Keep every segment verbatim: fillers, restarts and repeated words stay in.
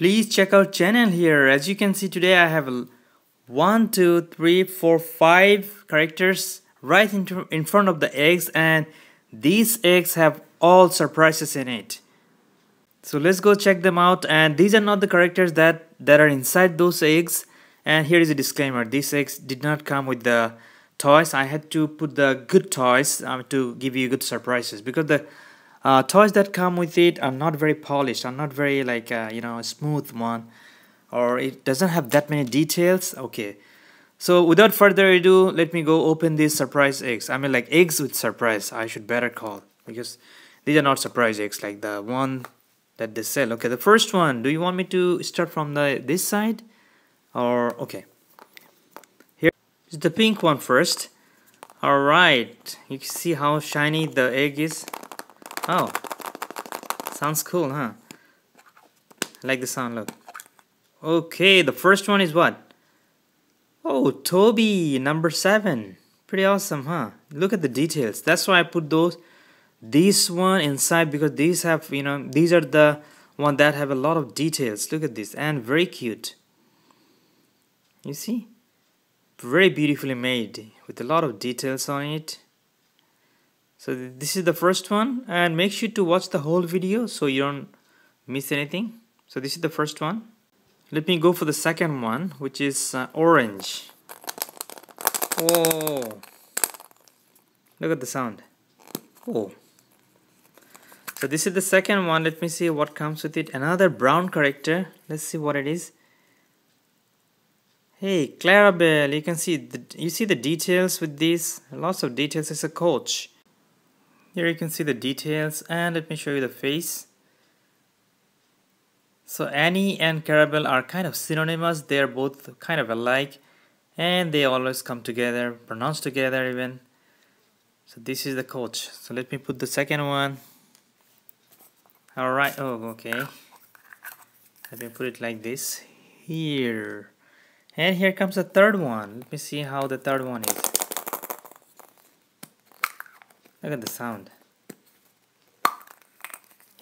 Please check out channel here. As you can see, today I have one, two, three, four, five characters right in, in front of the eggs, and these eggs have all surprises in it. So let's go check them out. And these are not the characters that that are inside those eggs. And here is a disclaimer: these eggs did not come with the toys. I had to put the good toys um, to give you good surprises, because the Uh, toys that come with it are not very polished, are not very like uh, you know smooth one, or it doesn't have that many details. Okay, so without further ado, let me go open these surprise eggs. I mean like eggs with surprise, I should better call, because these are not surprise eggs like the one that they sell. Okay, the first one. Do you want me to start from the this side, or okay? Here is the pink one first. All right, you can see how shiny the egg is. Oh, sounds cool, huh? I like the sound, look. Okay, the first one is what? Oh, Toby, number seven. Pretty awesome, huh? Look at the details. That's why I put those, this one inside, because these have, you know, these are the one that have a lot of details. Look at this, and very cute. You see? Very beautifully made, with a lot of details on it. So this is the first one, and make sure to watch the whole video so you don't miss anything. So this is the first one. Let me go for the second one, which is uh, orange. Oh, look at the sound. Oh. So this is the second one. Let me see what comes with it. Another brown character. Let's see what it is. Hey, Clarabel. You can see the, you see the details with these. Lots of details. It's a coach. Here you can see the details, and let me show you the face. So Annie and Clarabel are kind of synonymous. They are both kind of alike, and they always come together, pronounced together even. So this is the coach. So let me put the second one. Alright, oh okay. Let me put it like this here. And here comes the third one. Let me see how the third one is. Look at the sound.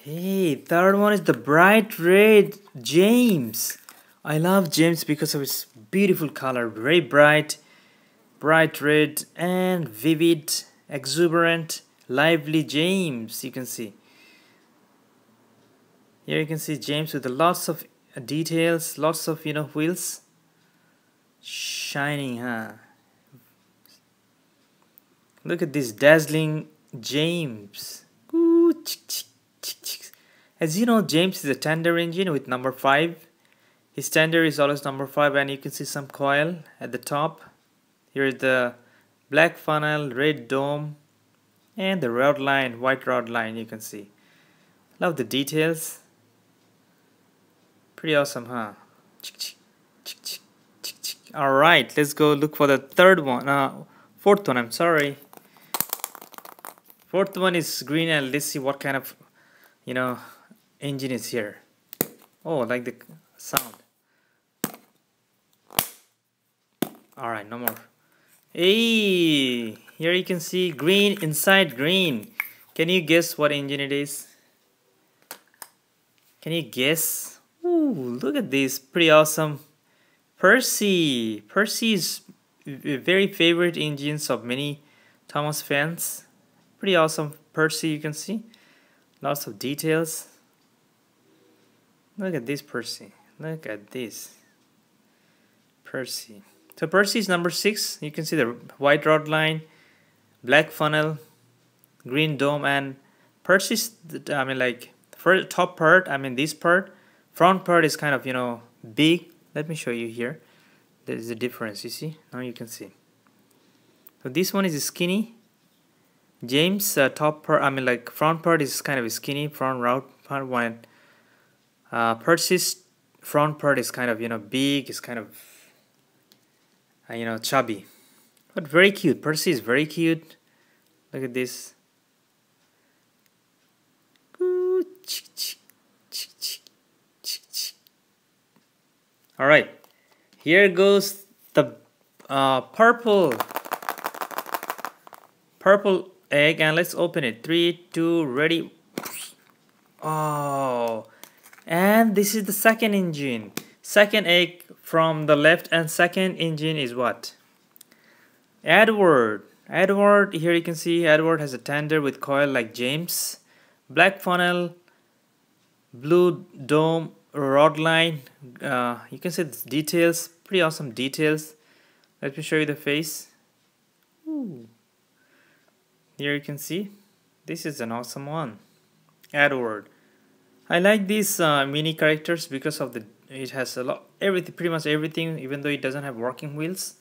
Hey, third one is the bright red James. I love James because of its beautiful color. Very bright, bright red and vivid, exuberant, lively James. You can see. Here you can see James with lots of details, lots of, you know, wheels. Shining, huh? Look at this dazzling James. Ooh, chick, chick, chick, chick. As you know, James is a tender engine with number five. His tender is always number five, and you can see some coil at the top. Here is the black funnel, red dome, and the rod line, white rod line you can see. Love the details. Pretty awesome, huh? Chick, chick, chick, chick, chick, chick. Alright, let's go look for the third one. Uh, fourth one, I'm sorry. Fourth one is green, and let's see what kind of, you know, engine is here. Oh, like the sound. Alright, no more. Hey, here you can see green inside green. Can you guess what engine it is? Can you guess? Ooh, look at this. Pretty awesome. Percy. Percy is a very favorite engine of many Thomas fans. Pretty awesome Percy, you can see. Lots of details. Look at this Percy. Look at this. Percy. So Percy is number six. You can see the white rod line, black funnel, green dome, and Percy's, I mean like first top part, I mean this part, front part is kind of, you know, big. Let me show you here. There is a difference, you see? Now you can see. So this one is skinny. James uh, top part, I mean like front part is kind of skinny, front route part one. Uh, Percy's front part is kind of, you know, big, is kind of, uh, you know, chubby. But very cute. Percy is very cute. Look at this. Alright, here goes the uh, purple, purple egg, and let's open it. Three, two, ready. Oh, And this is the second engine. Second egg from the left, and second engine is what? Edward. Edward, here you can see Edward has a tender with coil like James. Black funnel, blue dome, rod line. Uh, you can see the details, pretty awesome details. Let me show you the face. Ooh. Here you can see, this is an awesome one, Edward. I like these uh, mini characters because of the it has a lot everything, pretty much everything, even though it doesn't have working wheels.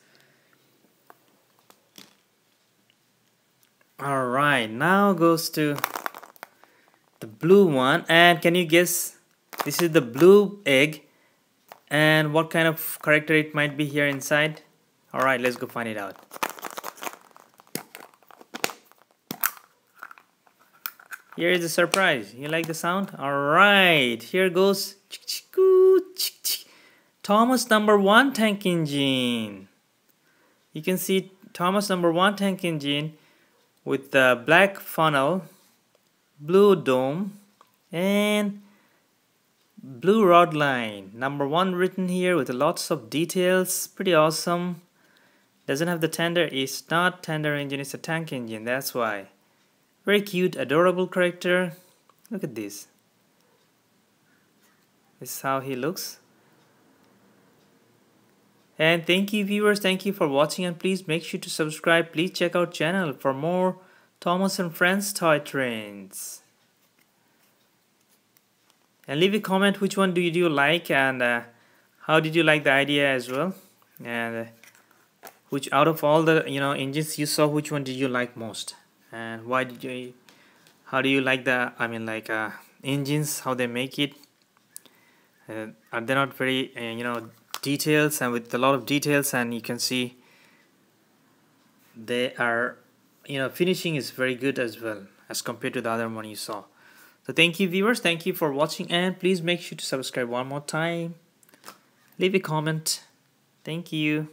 All right, now goes to the blue one, and can you guess? This is the blue egg, and what kind of character it might be here inside? All right, let's go find it out. Here is the surprise. You like the sound? All right, here goes Thomas number one tank engine. You can see Thomas number one tank engine with the black funnel, blue dome, and blue rod line. Number one written here with lots of details. Pretty awesome. Doesn't have the tender. It's not tender engine. It's a tank engine. That's why. Very cute, adorable character. Look at this. This is how he looks. And thank you viewers, thank you for watching, and please make sure to subscribe. Please check out channel for more Thomas and Friends toy trains. And leave a comment which one do you, do you like, and uh, how did you like the idea as well. And uh, which out of all the you know engines you saw, which one did you like most? And why did you, how do you like the, I mean like uh, engines, how they make it, uh, are they not very, uh, you know, details, and with a lot of details, and you can see they are, you know, finishing is very good as well as compared to the other one you saw. So thank you viewers, thank you for watching, and please make sure to subscribe one more time. Leave a comment. Thank you.